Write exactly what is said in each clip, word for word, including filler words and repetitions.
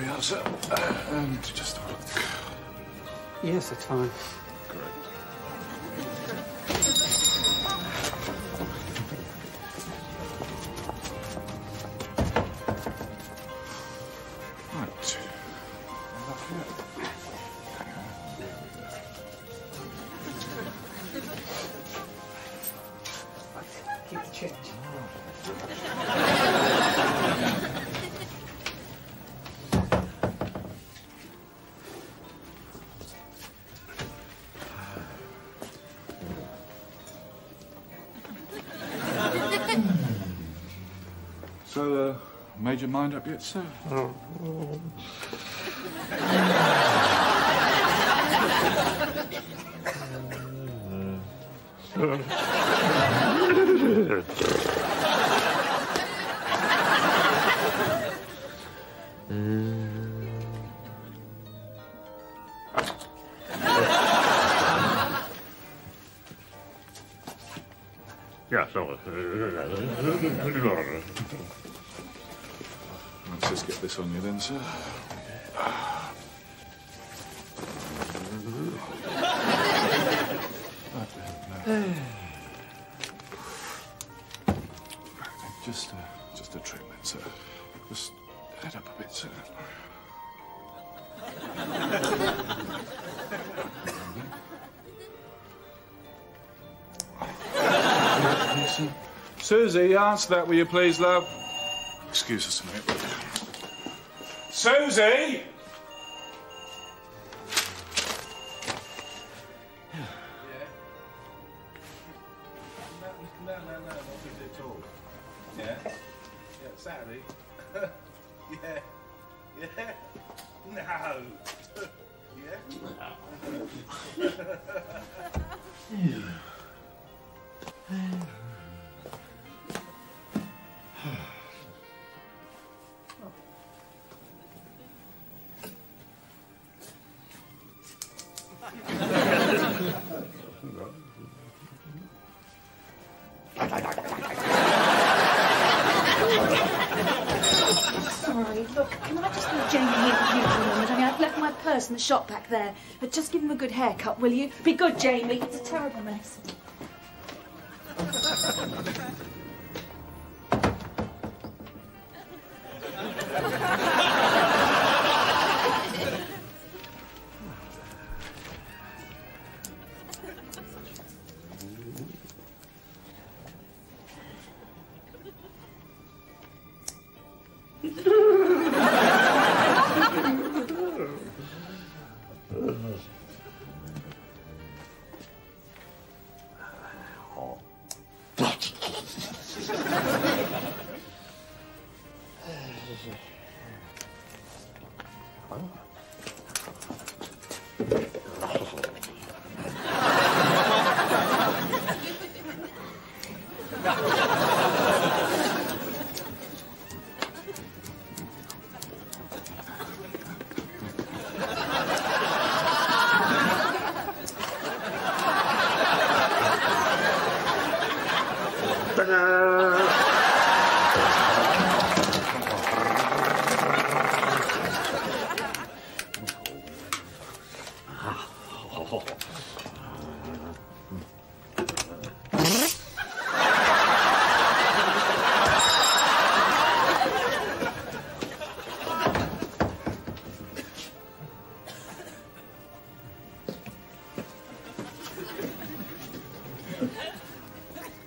me that's it. And just a look. Yes, it's fine. Great. Right. Keep the change. So, uh, made your mind up yet, sir? Oh. Yeah, so... Let's just get this on you then, sir. Just, uh, just a treatment, sir. Just head up a bit, sir. Susie, answer that, will you please, love? Excuse us a minute. Susie! No, no, no, not busy at all. Yeah? Yeah, Saturday? Yeah. Yeah? No. Yeah? No. Sorry, look, can I just leave Jamie here for you for a moment? I mean, I've left my purse in the shop back there. But just give him a good haircut, will you? Be good, Jamie. It's a terrible mess.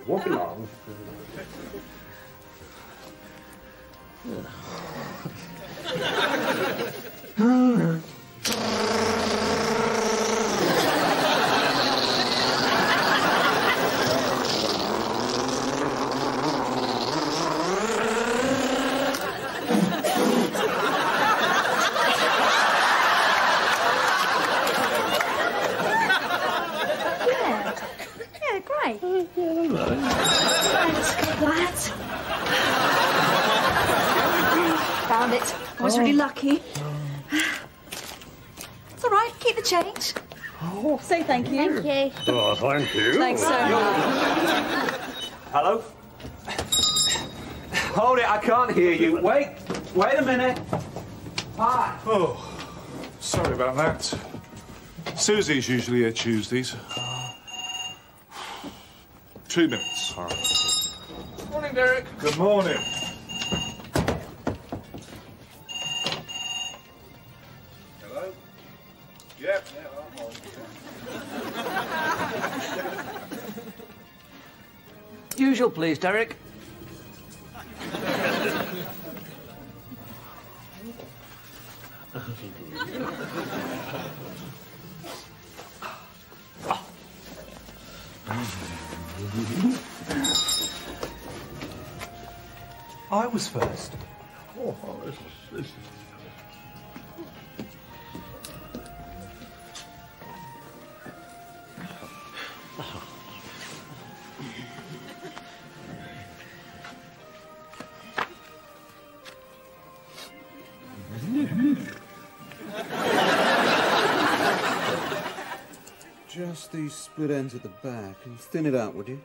Walk along. Found it. I was really lucky. It's all right. Keep the change. Oh, say thank you. Thank you. Oh, thank you. Thanks so much. Hello? Hold it. I can't hear you. Wait. Wait a minute. Bye. Oh, sorry about that. Susie's usually here Tuesdays. Two minutes. All right. Good morning, Derek. Good morning. Hello? Yep. Yeah, I'm on. Usual, please, Derek. I was first. Oh, this is, this is... Just these split ends at the back and thin it out, would you?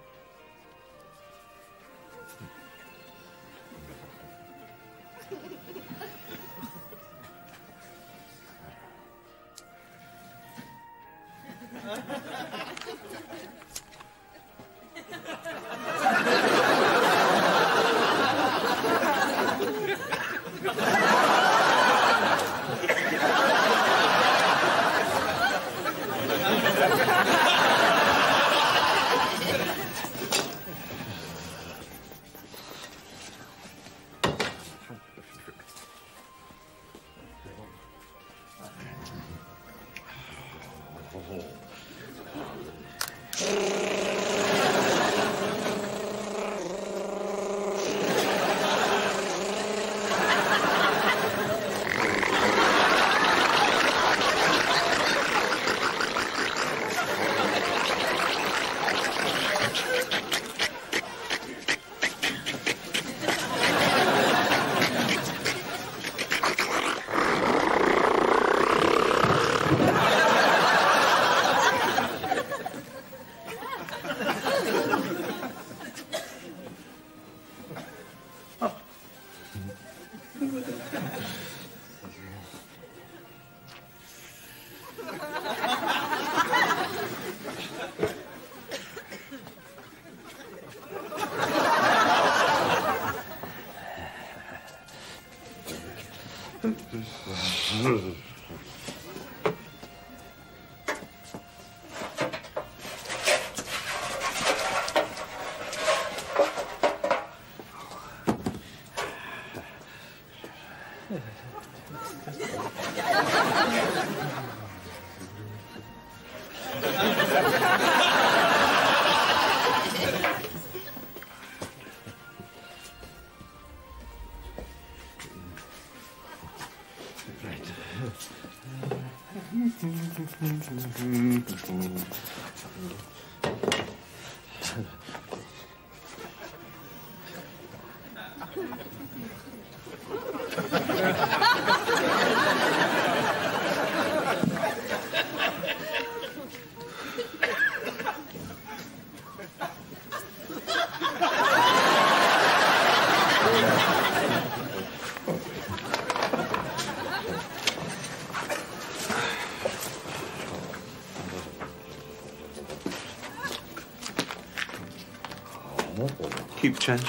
Keep change.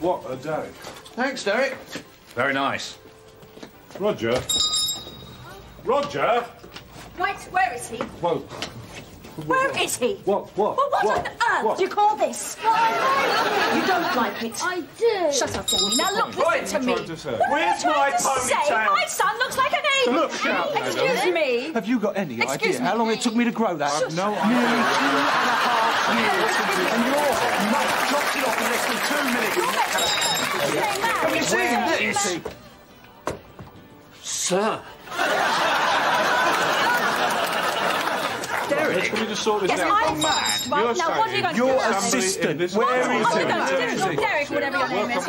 What a day. Thanks, Derek. Very nice. Roger. Roger! Wait, where is he? Whoa. Where is he? What? What? Well, what, what on earth what? do you call this? What? You don't like it. I do. Shut up, Jamie. Now look, listen to me. To say? Where's my ponytail? My son looks like an ape. Look, shout. Excuse me. me. Have you got any Excuse idea me. how long it took me to grow that? I have no idea. Nearly two and a half years. And your mate dropped it off in less than two minutes. Have you seen this? Sir. Derek. to sort this yes, out. You're mad. Right, you're now, what are you going to do? Your assistant. Where is it? Derek, is it? Derek, whatever your name is.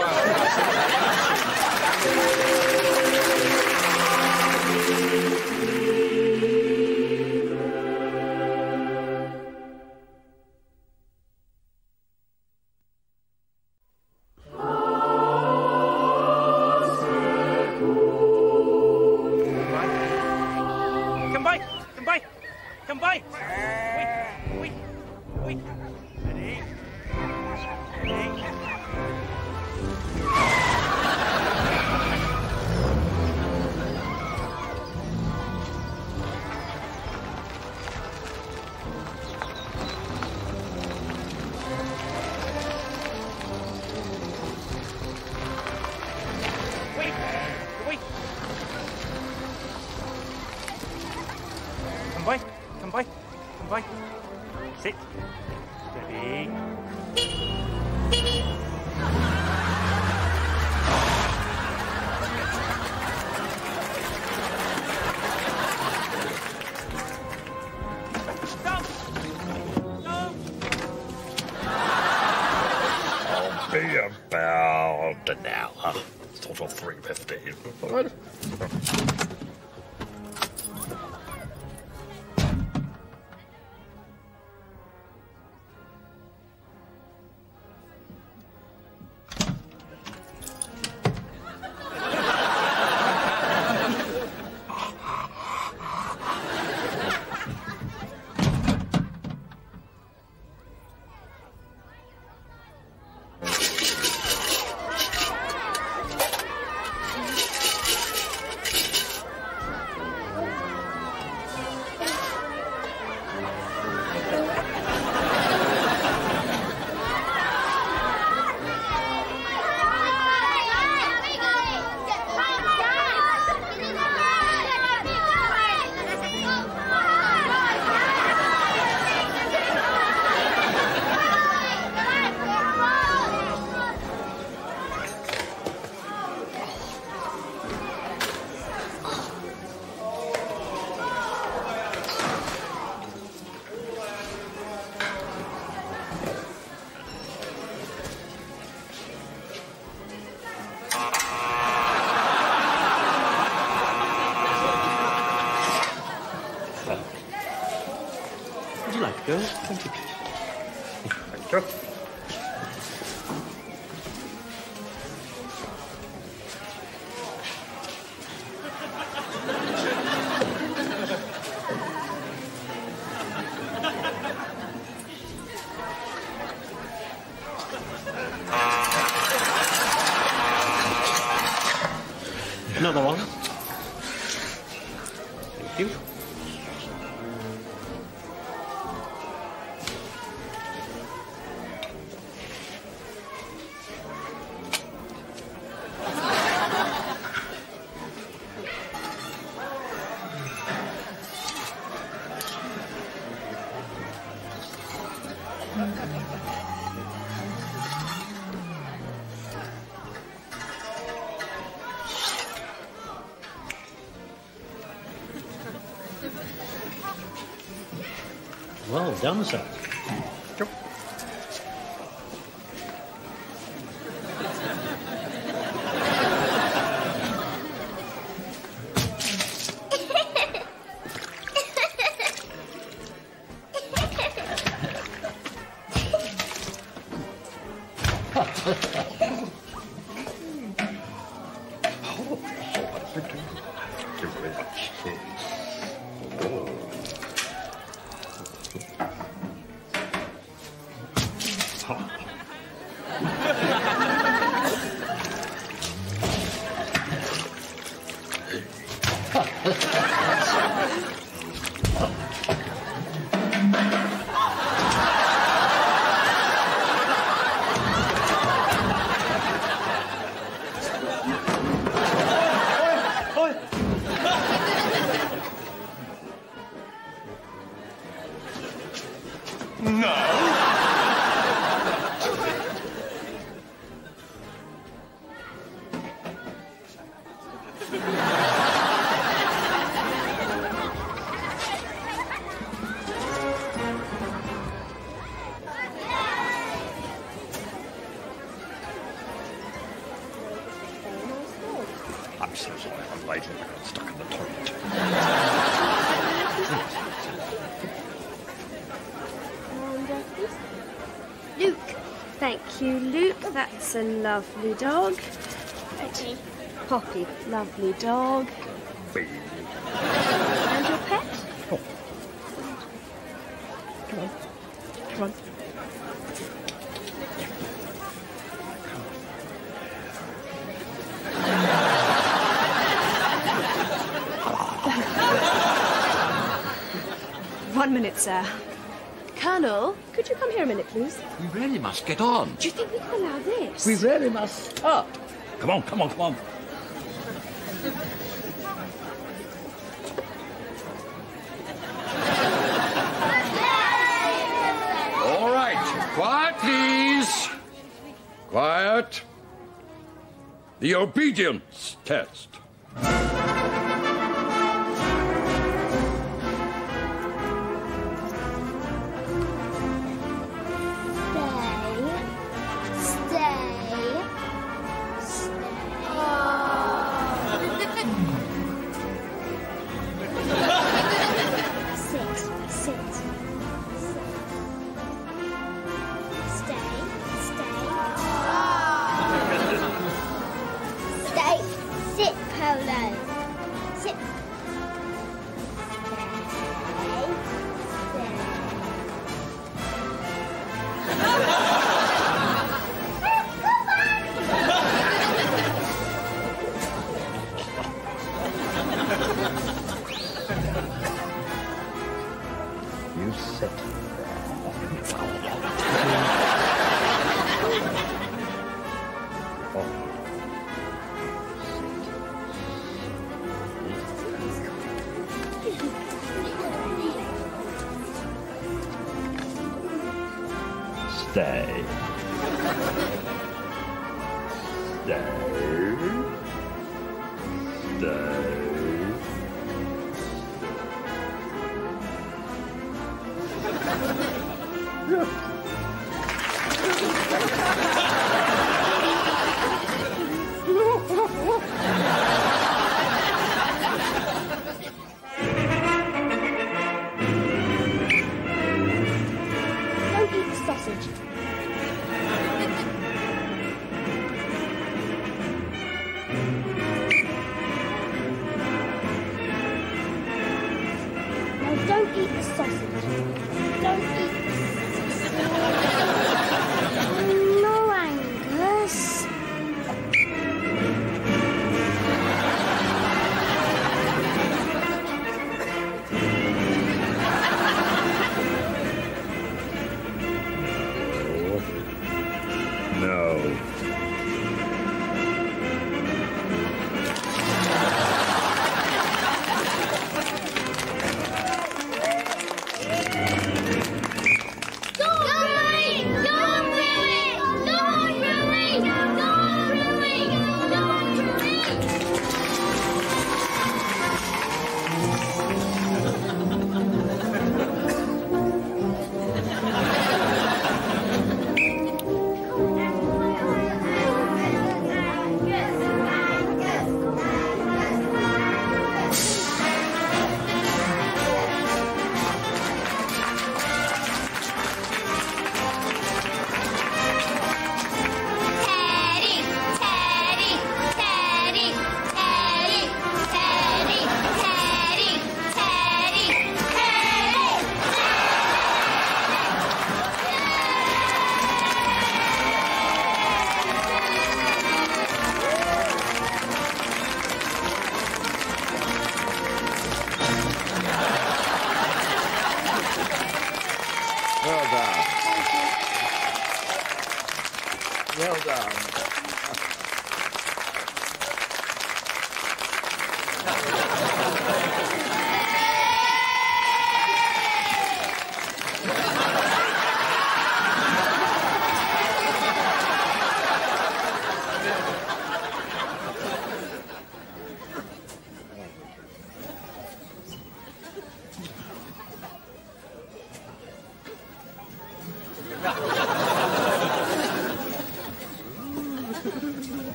Another one. Thank you. Done so. Sure. I'm so sorry, I'm late. I got stuck in the toilet. Luke. Thank you, Luke. That's a lovely dog. Poppy. Poppy, lovely dog. Baby. And your pet? Oh. Come on. Come on. One minute, sir. Colonel, could you come here a minute, please? We really must get on. Do you think we can allow this? We really must stop. Come on, come on, come on. All right. Quiet, please. Quiet. The obedience test. Stay. Stay. Stay.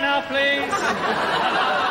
out now, please.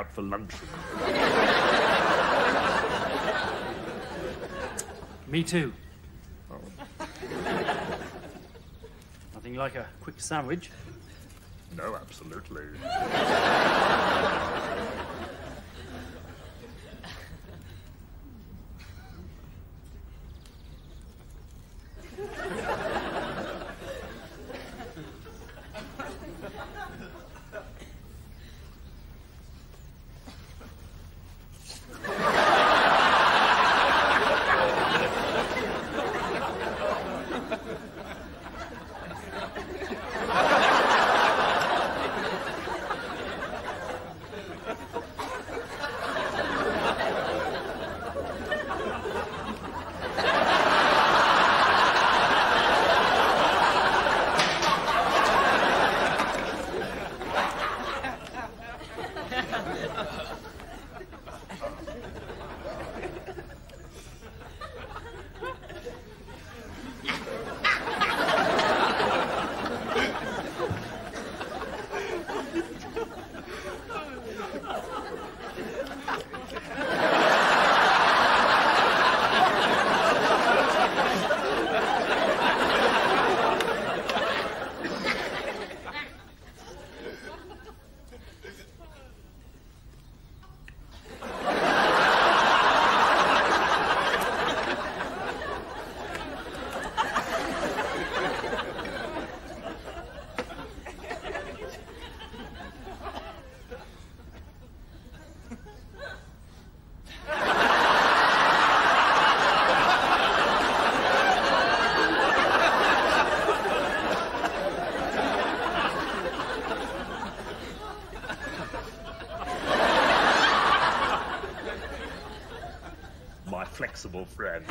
out for luncheon. Me too. Oh. Nothing like a quick sandwich. No, absolutely. Flexible friend.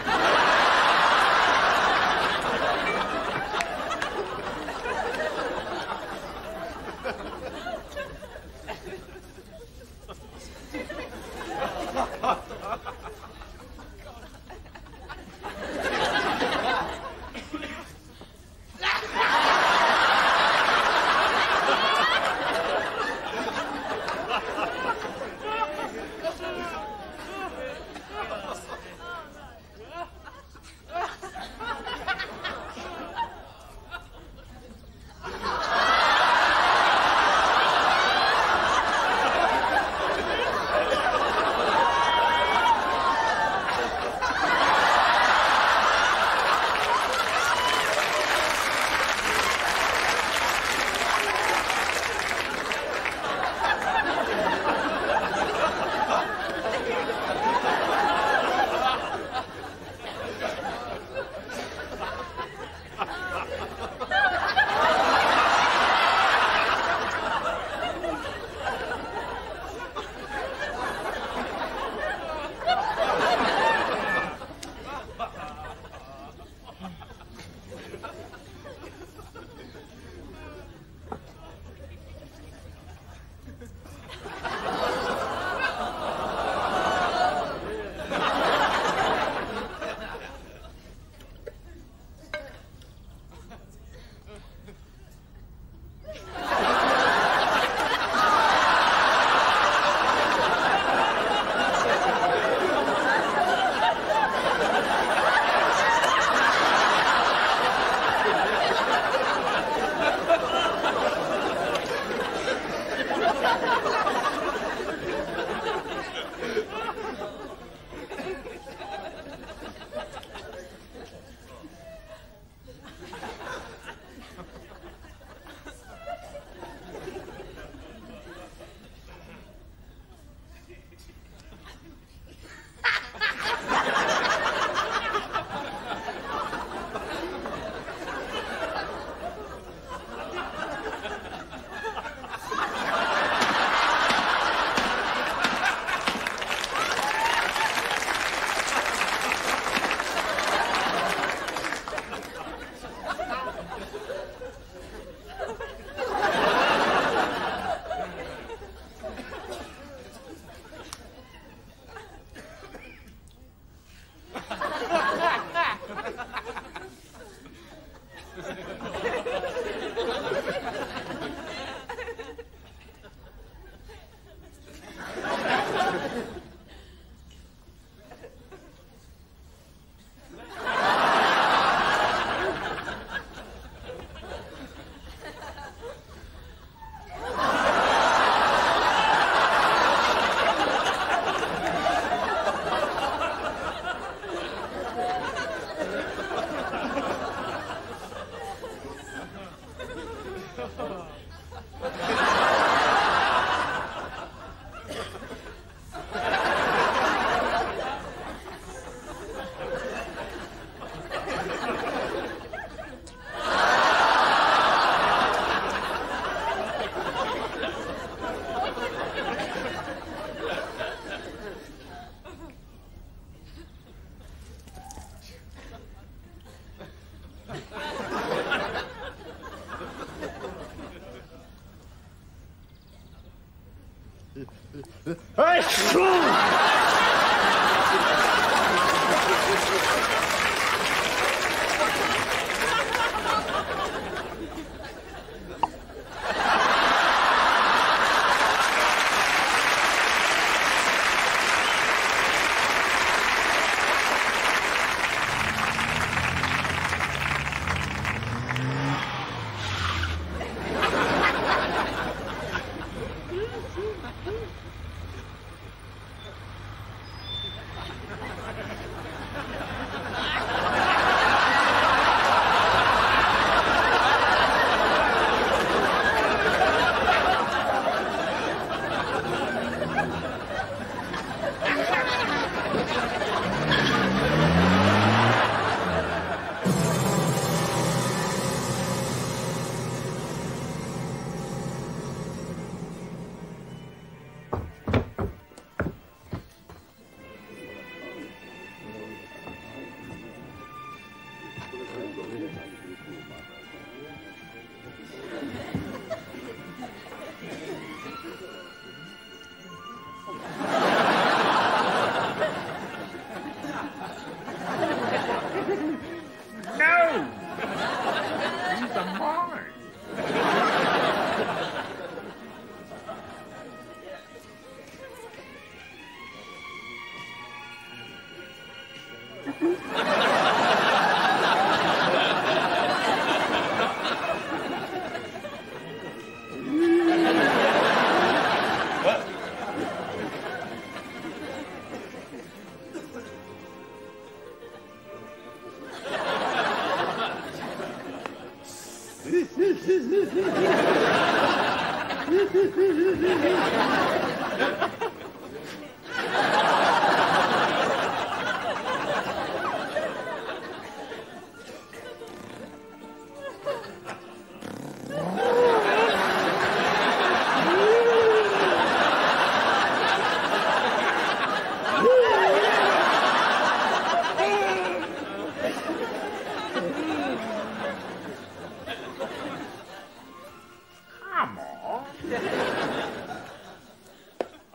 Come on.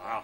Oh.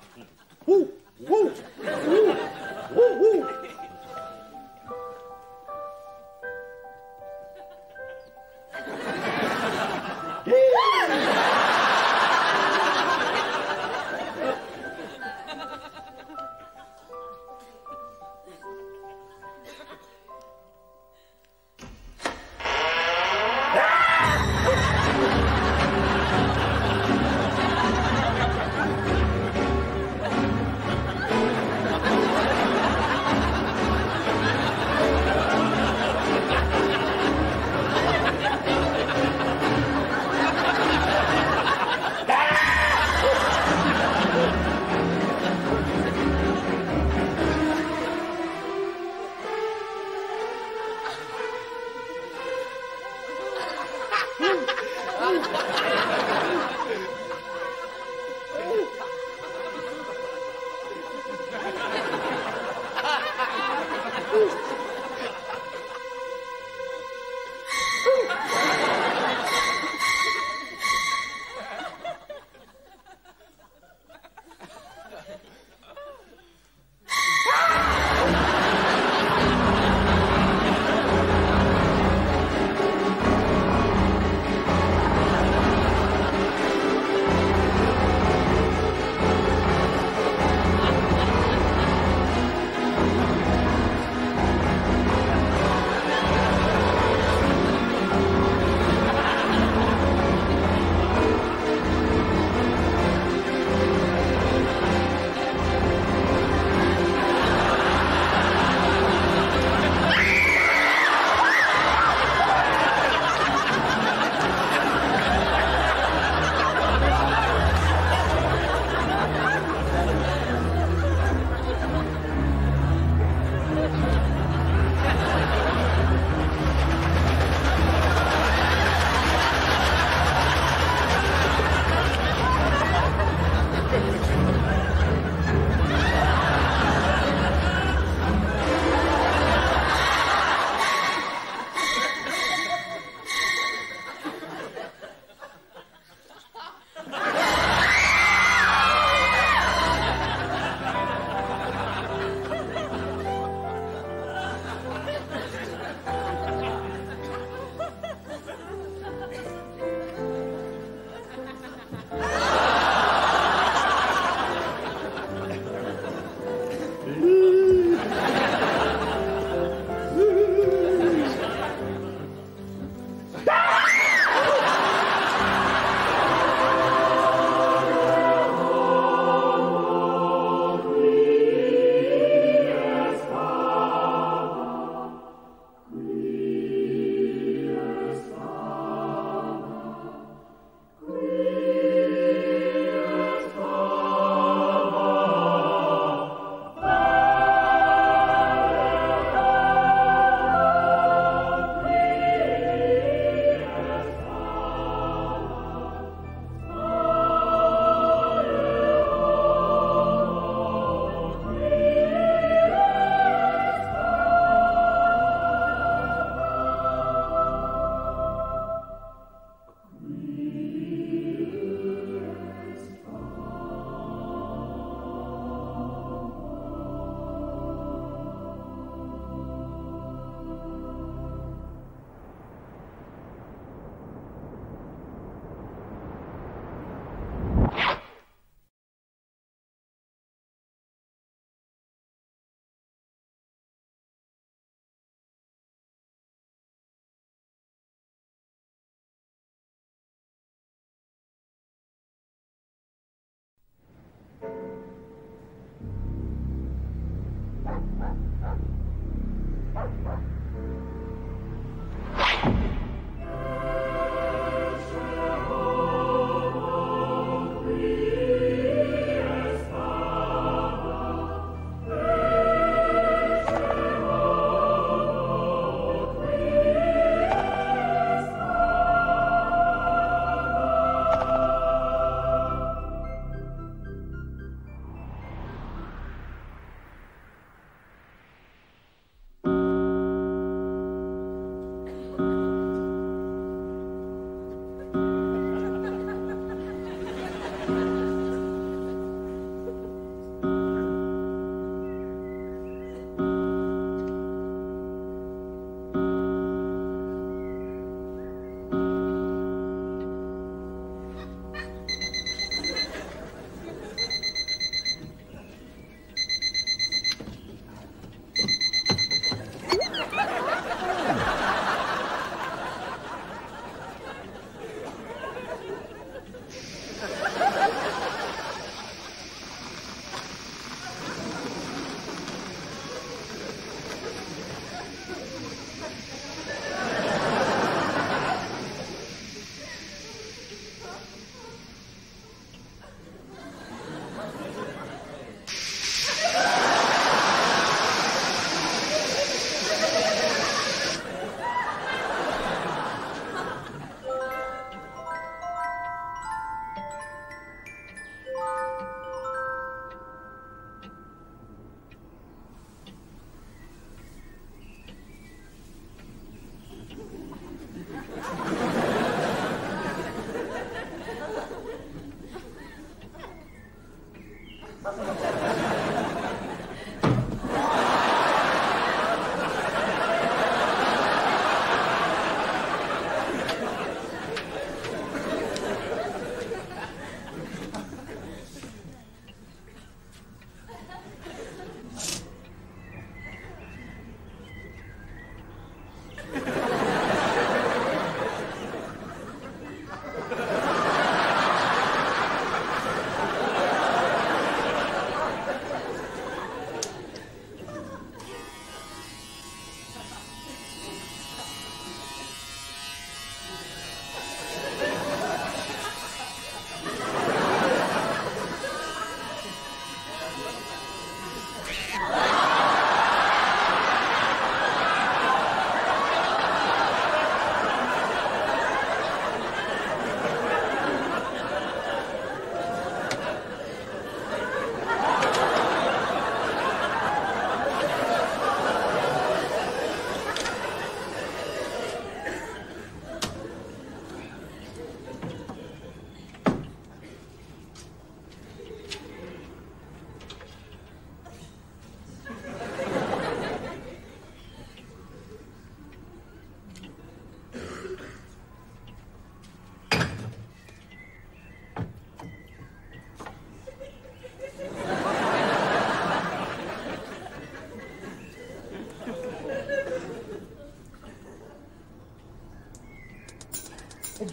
If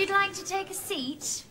you'd like to take a seat.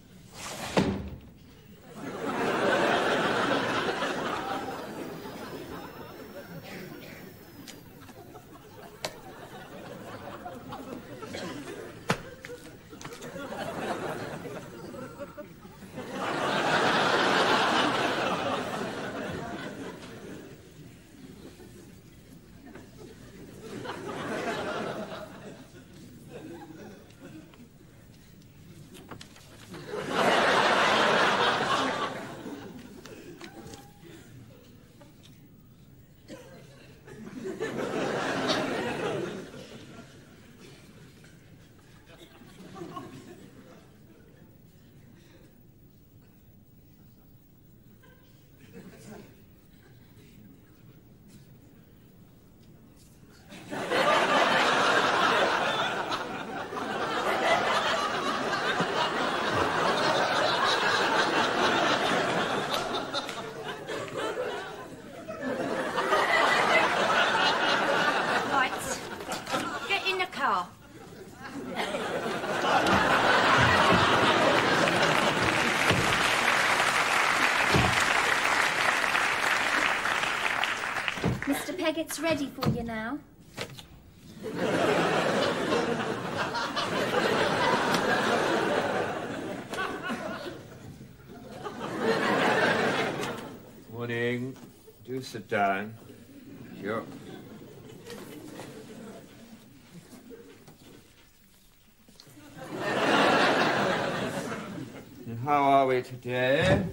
Mister Peggott's ready for you now. Morning. Do sit down. Sure. And how are we today?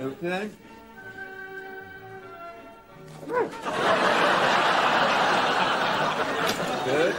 Okay. Good.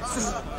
This